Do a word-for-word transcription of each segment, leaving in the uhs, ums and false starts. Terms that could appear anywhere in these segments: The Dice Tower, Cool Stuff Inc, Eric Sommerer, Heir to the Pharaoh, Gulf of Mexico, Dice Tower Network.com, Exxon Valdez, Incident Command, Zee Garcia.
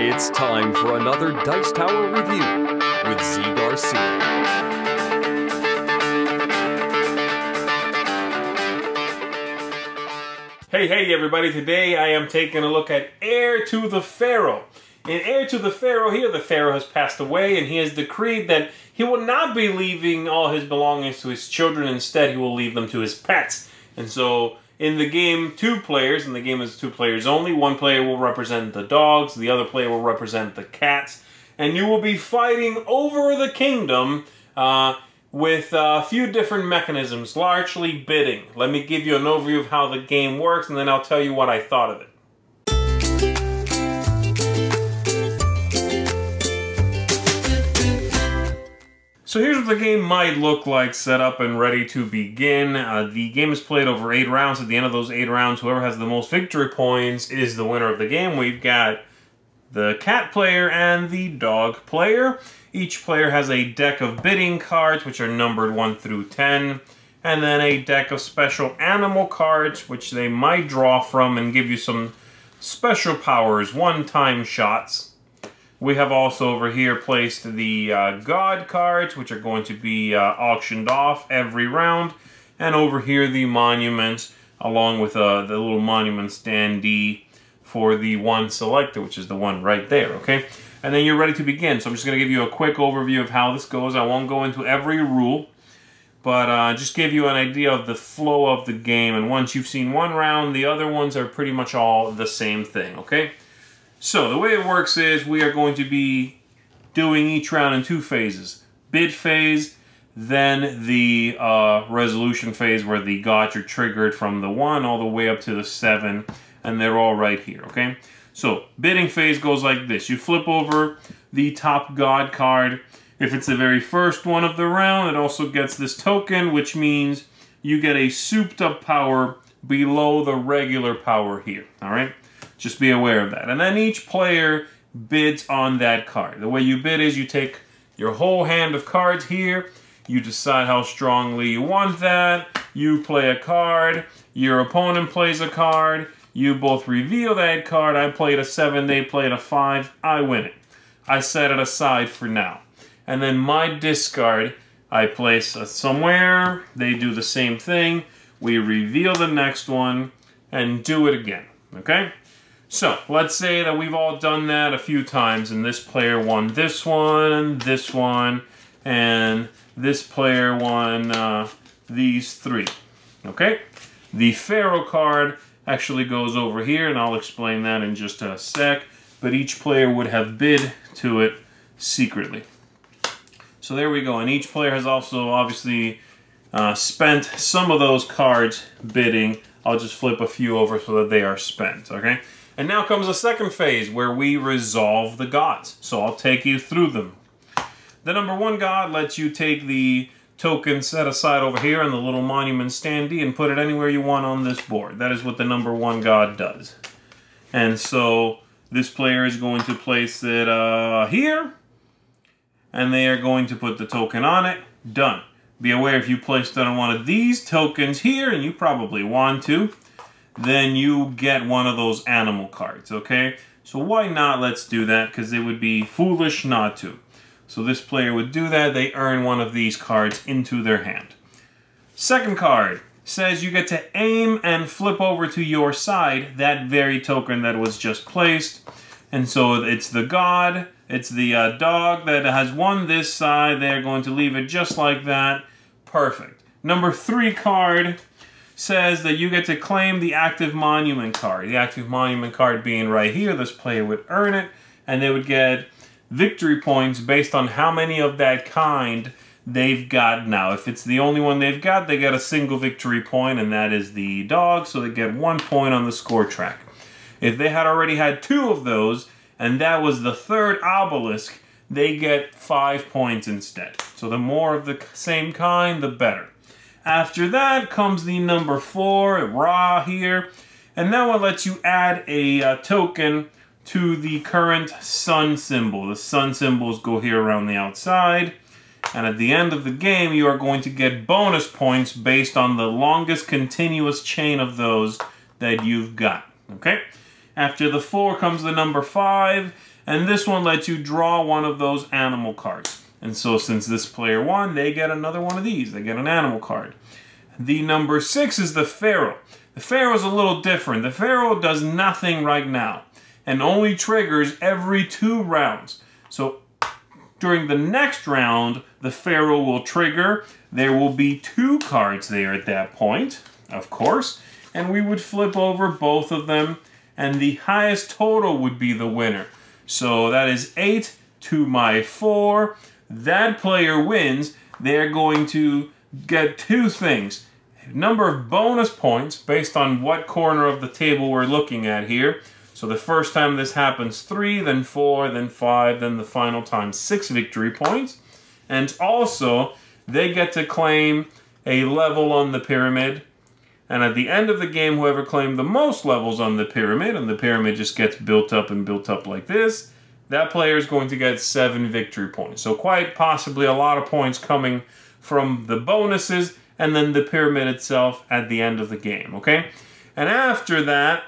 It's time for another Dice Tower Review with Zee Garcia. Hey, hey everybody, today I am taking a look at Heir to the Pharaoh. In Heir to the Pharaoh, here the Pharaoh has passed away and he has decreed that he will not be leaving all his belongings to his children. Instead, he will leave them to his pets. And so, in the game, two players, and the game is two players only, one player will represent the dogs, the other player will represent the cats, and you will be fighting over the kingdom uh, with a few different mechanisms, largely bidding. Let me give you an overview of how the game works, and then I'll tell you what I thought of it. So here's what the game might look like, set up and ready to begin. Uh, the game is played over eight rounds. At the end of those eight rounds, whoever has the most victory points is the winner of the game. We've got the cat player and the dog player. Each player has a deck of bidding cards, which are numbered one through ten, and then a deck of special animal cards, which they might draw from and give you some special powers, one-time shots. We have also over here placed the uh, God cards, which are going to be uh, auctioned off every round. And over here the monuments, along with uh, the little monument standee for the one selected, which is the one right there, okay? And then you're ready to begin. So I'm just going to give you a quick overview of how this goes. I won't go into every rule, but uh, just give you an idea of the flow of the game. And once you've seen one round, the other ones are pretty much all the same thing, okay? So, the way it works is we are going to be doing each round in two phases. Bid phase, then the uh, resolution phase where the gods are triggered from the one all the way up to the seven, and they're all right here, okay? So, bidding phase goes like this. You flip over the top god card. If it's the very first one of the round, it also gets this token, which means you get a souped-up power below the regular power here, all right? Just be aware of that. And then each player bids on that card. The way you bid is you take your whole hand of cards here, you decide how strongly you want that, you play a card, your opponent plays a card, you both reveal that card, I played a seven, they played a five, I win it. I set it aside for now. And then my discard, I place it somewhere, they do the same thing, we reveal the next one, and do it again, okay? So, let's say that we've all done that a few times, and this player won this one, this one, and this player won uh, these three, okay? The Pharaoh card actually goes over here, and I'll explain that in just a sec, but each player would have bid to it secretly. So there we go, and each player has also obviously uh, spent some of those cards bidding. I'll just flip a few over so that they are spent, okay? And now comes the second phase, where we resolve the gods. So I'll take you through them. The number one god lets you take the token set aside over here and the little monument standee and put it anywhere you want on this board. That is what the number one god does. And so this player is going to place it uh, here, and they are going to put the token on it. Done. Be aware if you placed on one of these tokens here, and you probably want to, then you get one of those animal cards, okay? So why not? Let's do that, because it would be foolish not to. So this player would do that. They earn one of these cards into their hand. Second card says you get to aim and flip over to your side that very token that was just placed. And so it's the god, it's the uh, dog that has won this side. They're going to leave it just like that. Perfect. Number three card says that you get to claim the active monument card. The active monument card being right here, this player would earn it, and they would get victory points based on how many of that kind they've got now. If it's the only one they've got, they get a single victory point, and that is the dog, so they get one point on the score track. If they had already had two of those, and that was the third obelisk, they get five points instead. So the more of the same kind, the better. After that comes the number four, Ra here, and that one lets you add a uh, token to the current sun symbol. The sun symbols go here around the outside, and at the end of the game you are going to get bonus points based on the longest continuous chain of those that you've got, okay? After the four comes the number five, and this one lets you draw one of those animal cards. And so since this player won, they get another one of these. They get an animal card. The number six is the Pharaoh. The Pharaoh is a little different. The Pharaoh does nothing right now and only triggers every two rounds. So during the next round, the Pharaoh will trigger. There will be two cards there at that point, of course, and we would flip over both of them, and the highest total would be the winner. So that is eight to my four. That player wins. They're going to get two things. A number of bonus points based on what corner of the table we're looking at here. So the first time this happens, three, then four, then five, then the final time, six victory points. And also, they get to claim a level on the pyramid. And at the end of the game, whoever claimed the most levels on the pyramid, and the pyramid just gets built up and built up like this, that player is going to get seven victory points. So quite possibly a lot of points coming from the bonuses and then the pyramid itself at the end of the game, okay? And after that,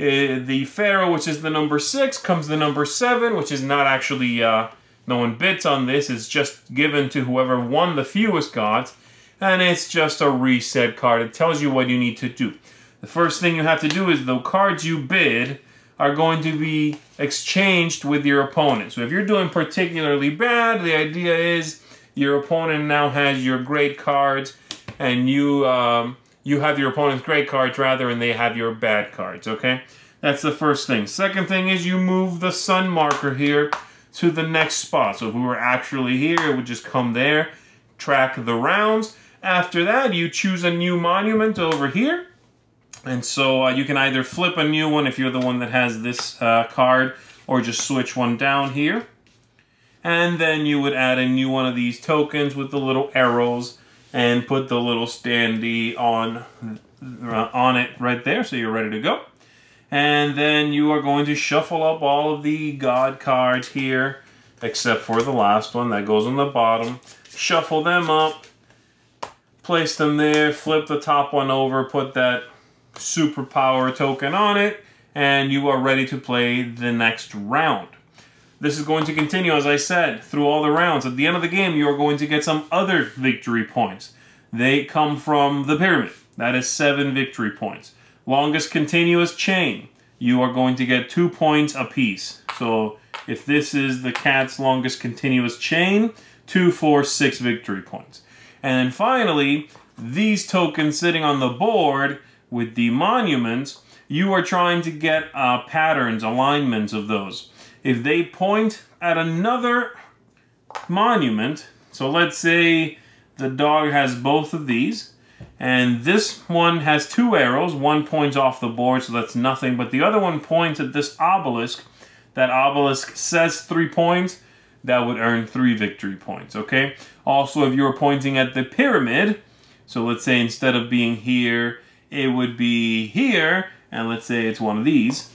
uh, the Pharaoh, which is the number six, comes the number seven, which is not actually, uh, no one bids on this, it's just given to whoever won the fewest gods. And it's just a reset card. It tells you what you need to do. The first thing you have to do is the cards you bid are going to be exchanged with your opponent. So if you're doing particularly bad, the idea is your opponent now has your great cards, and you um, you have your opponent's great cards rather, and they have your bad cards, okay? That's the first thing. Second thing is you move the sun marker here to the next spot. So if we were actually here, it would just come there, track the rounds. After that, you choose a new monument over here. And so uh, you can either flip a new one if you're the one that has this uh, card, or just switch one down here. And then you would add a new one of these tokens with the little arrows and put the little standee on, uh, on it right there, so you're ready to go. And then you are going to shuffle up all of the god cards here, except for the last one that goes on the bottom. Shuffle them up. Place them there, flip the top one over, put that superpower token on it, and you are ready to play the next round. This is going to continue, as I said, through all the rounds. At the end of the game, you are going to get some other victory points. They come from the pyramid. That is seven victory points. Longest continuous chain, you are going to get two points apiece. So if this is the cat's longest continuous chain, two, four, six victory points. And then finally, these tokens sitting on the board with the monuments, you are trying to get uh, patterns, alignments of those. If they point at another monument, so let's say the dog has both of these, and this one has two arrows, one points off the board, so that's nothing, but the other one points at this obelisk. That obelisk says three points. That would earn three victory points, okay? Also, if you were pointing at the pyramid, so let's say instead of being here, it would be here, and let's say it's one of these,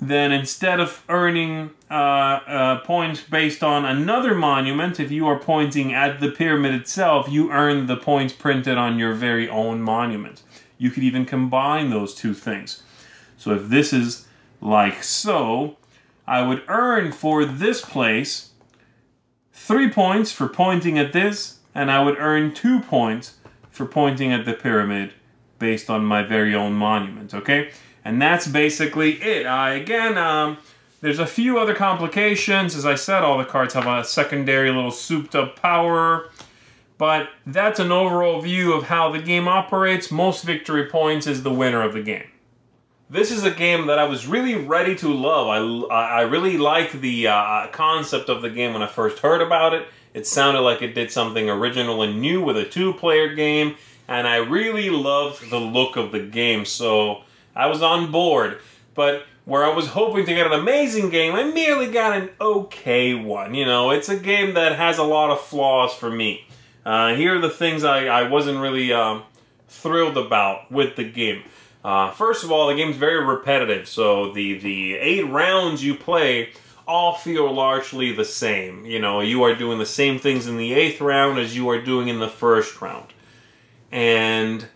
then instead of earning uh, uh, points based on another monument, if you are pointing at the pyramid itself, you earn the points printed on your very own monument. You could even combine those two things. So if this is like so, I would earn for this place three points for pointing at this, and I would earn two points for pointing at the pyramid based on my very own monument, okay? And that's basically it. Uh, again, um, there's a few other complications. As I said, all the cards have a secondary little souped-up power, but that's an overall view of how the game operates. Most victory points is the winner of the game. This is a game that I was really ready to love. I, I really liked the uh, concept of the game when I first heard about it. It sounded like it did something original and new with a two-player game, and I really loved the look of the game, so I was on board. But where I was hoping to get an amazing game, I merely got an okay one. You know, it's a game that has a lot of flaws for me. Uh, here are the things I, I wasn't really um, thrilled about with the game. Uh, first of all, the game's very repetitive, so the, the eight rounds you play all feel largely the same. You know, you are doing the same things in the eighth round as you are doing in the first round. And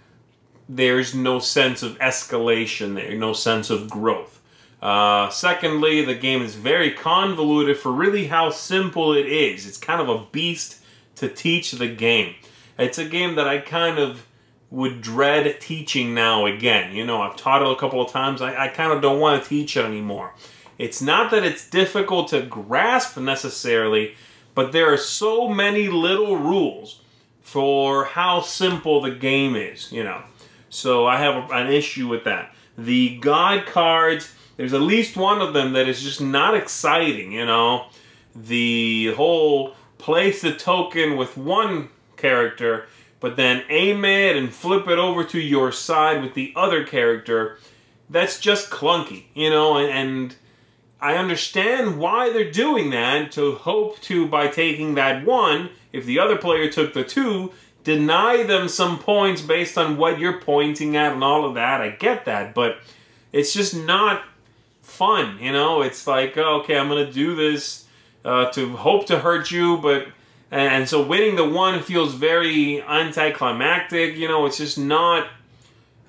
there's no sense of escalation there, no sense of growth. Uh, secondly, the game is very convoluted for really how simple it is. It's kind of a beast to teach the game. It's a game that I kind of would dread teaching now again. You know, I've taught it a couple of times. I, I kind of don't want to teach it anymore. It's not that it's difficult to grasp necessarily, but there are so many little rules for how simple the game is, you know. So I have an issue with that. The God cards, there's at least one of them that is just not exciting, you know. The whole place the token with one character, but then aim it and flip it over to your side with the other character, that's just clunky, you know, and, and I understand why they're doing that, to hope to, by taking that one, if the other player took the two, deny them some points based on what you're pointing at and all of that. I get that, but it's just not fun, you know. It's like, okay, I'm going to do this uh, to hope to hurt you, but... And so winning the one feels very anticlimactic, you know. It's just not...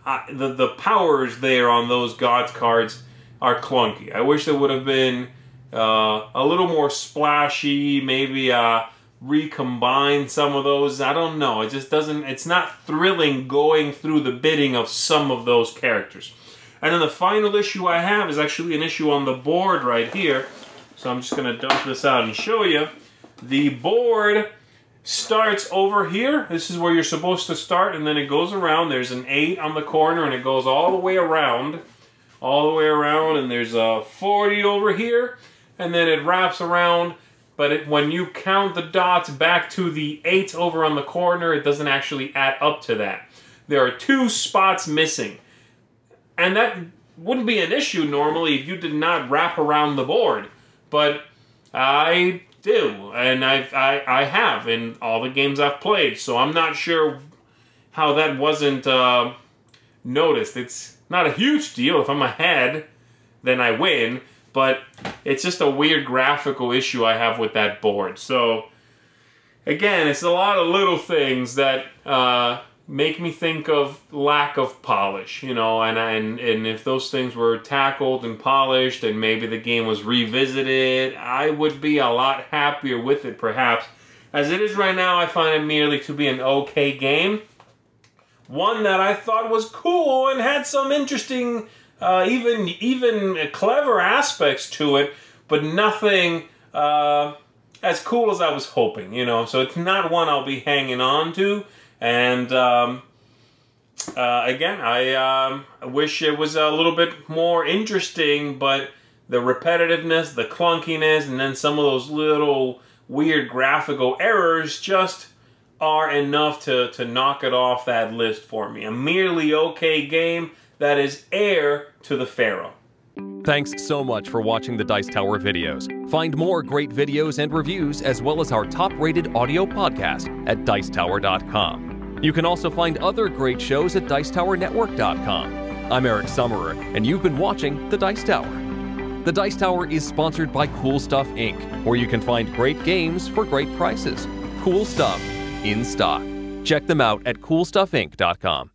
Uh, the, the powers there on those God's cards are clunky. I wish they would have been uh, a little more splashy, maybe uh, recombine some of those. I don't know. It just doesn't... It's not thrilling going through the bidding of some of those characters. And then the final issue I have is actually an issue on the board right here. So I'm just going to dump this out and show you. The board starts over here. This is where you're supposed to start, and then it goes around. There's an eight on the corner, and it goes all the way around. All the way around, and there's a forty over here, and then it wraps around. But it, when you count the dots back to the eight over on the corner, it doesn't actually add up to that. There are two spots missing. And that wouldn't be an issue normally if you did not wrap around the board. But I... do, and I've, I I have in all the games I've played, so I'm not sure how that wasn't uh, noticed. It's not a huge deal. If I'm ahead, then I win, but it's just a weird graphical issue I have with that board. So, again, it's a lot of little things that uh, make me think of lack of polish, you know, and, and, and if those things were tackled and polished and maybe the game was revisited, I would be a lot happier with it, perhaps. As it is right now, I find it merely to be an okay game. One that I thought was cool and had some interesting, uh, even, even clever aspects to it, but nothing uh, as cool as I was hoping, you know, so it's not one I'll be hanging on to. And, um, uh, again, I um, wish it was a little bit more interesting, but the repetitiveness, the clunkiness, and then some of those little weird graphical errors just are enough to, to knock it off that list for me. A merely okay game that is Heir to the Pharaoh. Thanks so much for watching the Dice Tower videos. Find more great videos and reviews, as well as our top-rated audio podcast at Dice Tower dot com. You can also find other great shows at Dice Tower Network dot com. I'm Eric Sommerer, and you've been watching The Dice Tower. The Dice Tower is sponsored by Cool Stuff Incorporated, where you can find great games for great prices. Cool Stuff in stock. Check them out at Cool Stuff Inc dot com.